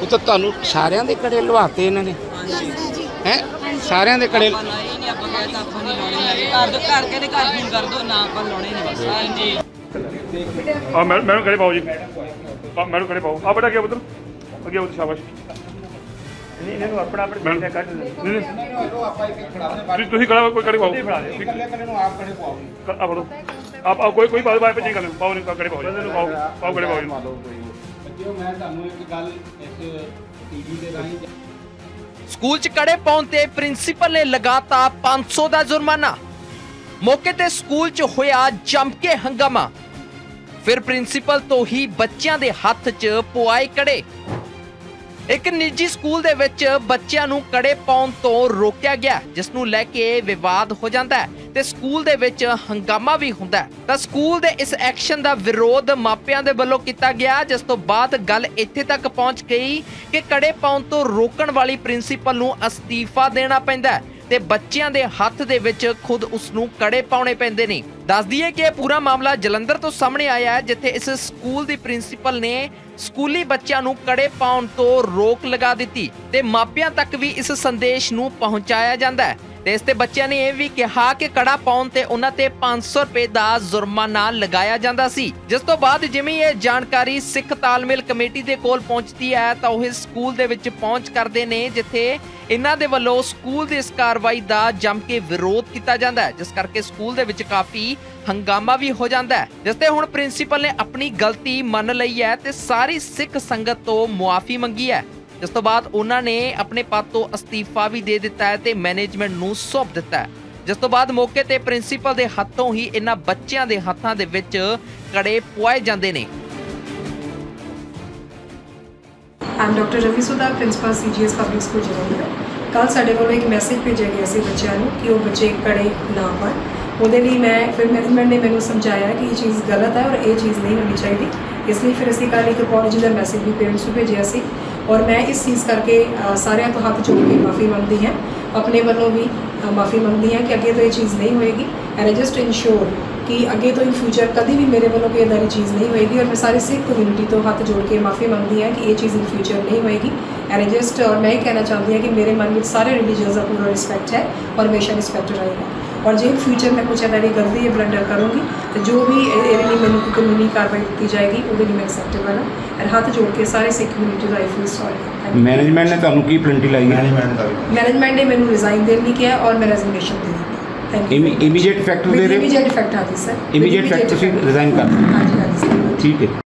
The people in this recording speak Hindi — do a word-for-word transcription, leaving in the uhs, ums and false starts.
वो तो थानू सारिया के कड़े लवाते इन्होंने है सारिया के कड़े। मैडम मैडम कड़े पाओ जी, मैडम कड़े पाओ। आप बेटा क्या उधर अगे उधर शाबाश। स्कूल च कड़े पाउण ते प्रिंसीपल ने लगाता पांच सौ का जुर्माना। मौके ते स्कूल च होया जम के हंगामा। फिर प्रिंसीपल तो ही बच्चियां दे हत्थ च पुआए कड़े। एक निजी स्कूल दे विच बच्चियां नूं कड़े पाउण तो रोकिया गया, जिस नूं लैके विवाद हो जांदा है ते स्कूल दे विच हंगामा भी हुंदा है। तां स्कूल दे इस एक्शन दा विरोध मापियां दे वल्लों कीता गया, जिस तों बाद गल इत्थे तक पहुंच गई कि कड़े पाउण तो रोकण वाली प्रिंसीपल नूं अस्तीफा देना पैंदा है ते बच्चियां दे हत्थ दे विच खुद उस नूं कड़े पाउणे पैंदे ने। दस दईए कि पूरा मामला जलंधर तो सामने आया है, जिथे इस स्कूल दी प्रिंसीपल ने स्कूली बच्चों नूं कड़े पाउण तो रोक लगा दी ते मापियां तक भी इस संदेश नूं पहुंचाया जांदा है ते इस ते बच्चों ने यह भी कहा कि कड़ा पाउण ते उन्हां ते पांच सौ रुपए का जुर्माना लगाया जांदा सी। जिस तों बाद जिवें यह जानकारी सिख तालमेल कमेटी दे कोल पहुंचदी है तां ओह स्कूल दे विच पहुंच करदे ने, जिथे इन्हां दे वल्लों स्कूल दी इस कार्रवाई दा जम के विरोध किया जांदा है, जिस करके स्कूल दे विच काफी हंगामा भी हो जाता है। जिसते हुण प्रिंसीपल ने अपनी गलती मन लई है ते सारी सिख संगत तो मुआफी मंगी है। जिस तो बाद उन्होंने अपने पद तो अस्तीफा भी दे दिता है ते मैनेजमेंट नूं सौंप दिता है। जिस तो बाद मौके ते प्रिंसीपल दे हत्थों ही इन्हां बच्चियां दे हत्थां दे विच कड़े पुआए जांदे ने। I am doctor Ravi Sudha, principal CGS public school Jalandhar. कल साढ़े को एक मैसेज भेजा गया सी बच्चों नूं कि वह बच्चे कड़े ना बन। उहदे लई मैं फिर मैनेजमेंट ने मैनूं समझाया कि ये चीज़ गलत है और ये चीज़ नहीं होनी चाहिए। इसलिए फिर असीं कल एक अपॉलजी का मैसेज भी पेरेंट्स को भेजिया सी और मैं इस चीज़ करके सारे तो हाथ जोड़ के माफ़ी मंगती हैं, अपने वालों भी माफ़ी मंगती हैं कि अगे तो ये चीज़ नहीं होएगी। एंड आई जस्ट इंश्योर कि अगे तो इन फ्यूचर कभी भी मेरे वालों कोई इदां दी चीज़ नहीं होएगी और मैं सारी सिख कम्यूनिटी तो हाथ जोड़ के माफ़ी मंगती हैं कि ये चीज़ इन फ्यूचर नहीं होएगी। एंड आई जस्ट और मैं ये कहना चाहती हूँ कि मेरे मन में सारे रिलीजन का पूरा रिस्पैक्ट है और हमेशा रिस्पैक्ट रहेगा और जो फ्यूचर में कुछ ऐसी गलती है ब्लंडर करूँगी तो जो भी ये मैंने कानूनी कार्रवाई की जाएगी वो भी नहीं मैं एक्सेप्टेबल है। और हाथ जोड़ के सारे Sikh community I feel sorry. Management ने तुहानू की प्लेंटी लाई? मैनेजमेंट ने मैंने रिजाइन देने की किया और मैं रेजिग्नेशन दे दी। इमीडिएट इफेक्ट दे रहे हो? इमीडिएट इफेक्ट हाँ जी सर। इमीडिएट इफेक्ट रिजाइन कर? हाँ जी हाँ जी। ठीक है।